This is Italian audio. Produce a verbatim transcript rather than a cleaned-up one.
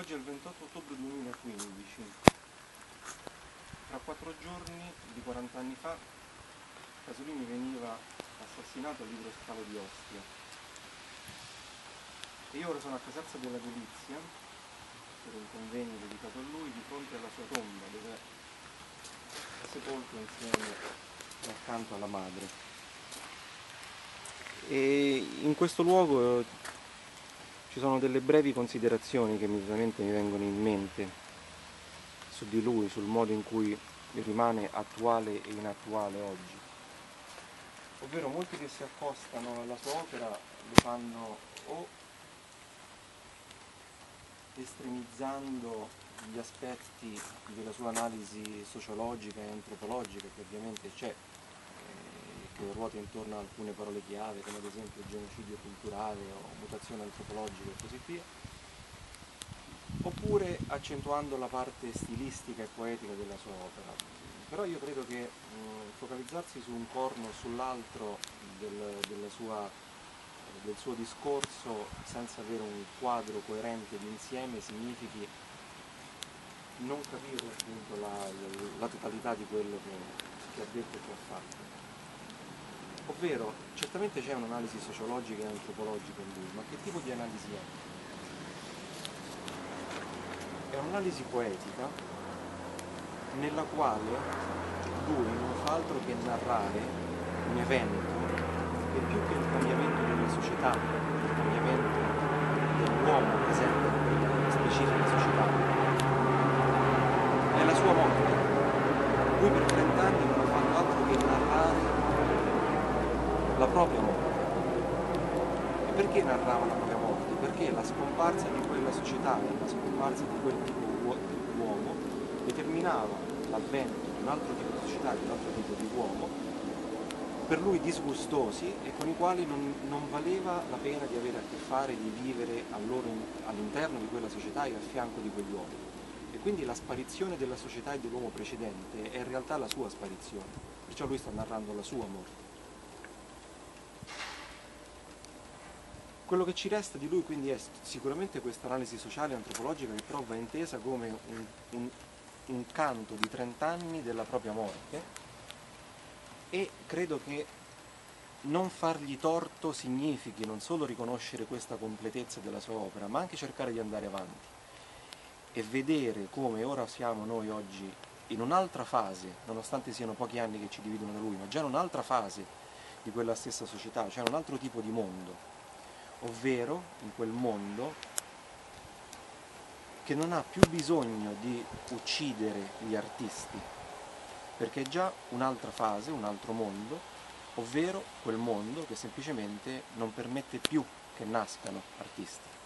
Oggi è il ventotto ottobre duemilaquindici, tra quattro giorni di quaranta anni fa Pasolini veniva assassinato al Lido Scavo di Ostia. E io ora sono a Casarsa della Delizia per un convegno dedicato a lui di fronte alla sua tomba, dove è sepolto insieme accanto alla madre. E in questo luogo ci sono delle brevi considerazioni che immediatamente mi vengono in mente su di lui, sul modo in cui rimane attuale e inattuale oggi. Ovvero, molti che si accostano alla sua opera lo fanno o estremizzando gli aspetti della sua analisi sociologica e antropologica, che ovviamente c'è, che ruota intorno a alcune parole chiave come ad esempio genocidio culturale o mutazione antropologica e così via, oppure accentuando la parte stilistica e poetica della sua opera. Però io credo che mh, focalizzarsi su un corno o sull'altro del, del suo discorso senza avere un quadro coerente d'insieme significhi non capire appunto la, la totalità di quello che, che ha detto e che ha fatto. Ovvero, certamente c'è un'analisi sociologica e antropologica in lui, ma che tipo di analisi è? È un'analisi poetica nella quale lui non fa altro che narrare un evento che più che il cambiamento della società, il cambiamento dell'uomo presente in quella specifica società, è la sua morte. Lui per trenta anni non ha fatto altro che narrare la propria morte. E perché narrava la propria morte? Perché la scomparsa di quella società e la scomparsa di quel tipo di uomo determinava l'avvento di un altro tipo di società, di un altro tipo di uomo, per lui disgustosi e con i quali non, non valeva la pena di avere a che fare, di vivere all'interno di quella società e a fianco di quegli uomini. E quindi la sparizione della società e dell'uomo precedente è in realtà la sua sparizione, perciò lui sta narrando la sua morte. Quello che ci resta di lui quindi è sicuramente questa analisi sociale e antropologica, che però va intesa come un, un, un canto di trenta anni della propria morte, e credo che non fargli torto significhi non solo riconoscere questa completezza della sua opera, ma anche cercare di andare avanti e vedere come ora siamo noi oggi in un'altra fase, nonostante siano pochi anni che ci dividono da lui, ma già in un'altra fase di quella stessa società, cioè un altro tipo di mondo. Ovvero in quel mondo che non ha più bisogno di uccidere gli artisti, perché è già un'altra fase, un altro mondo, ovvero quel mondo che semplicemente non permette più che nascano artisti.